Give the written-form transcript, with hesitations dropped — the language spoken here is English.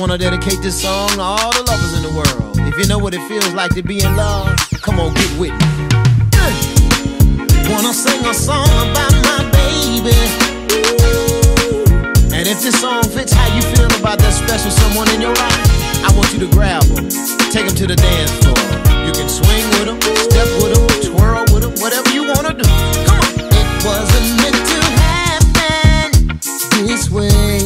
wanna dedicate this song to all the lovers in the world. If you know what it feels like to be in love, come on, get with me. Wanna sing a song about my baby, and if this song fits how you feel about that special someone in your life, I want you to grab them, take them to the dance floor. You can swing with them, step with them, twirl with them, whatever you wanna do. Come on. It wasn't meant to happen this way.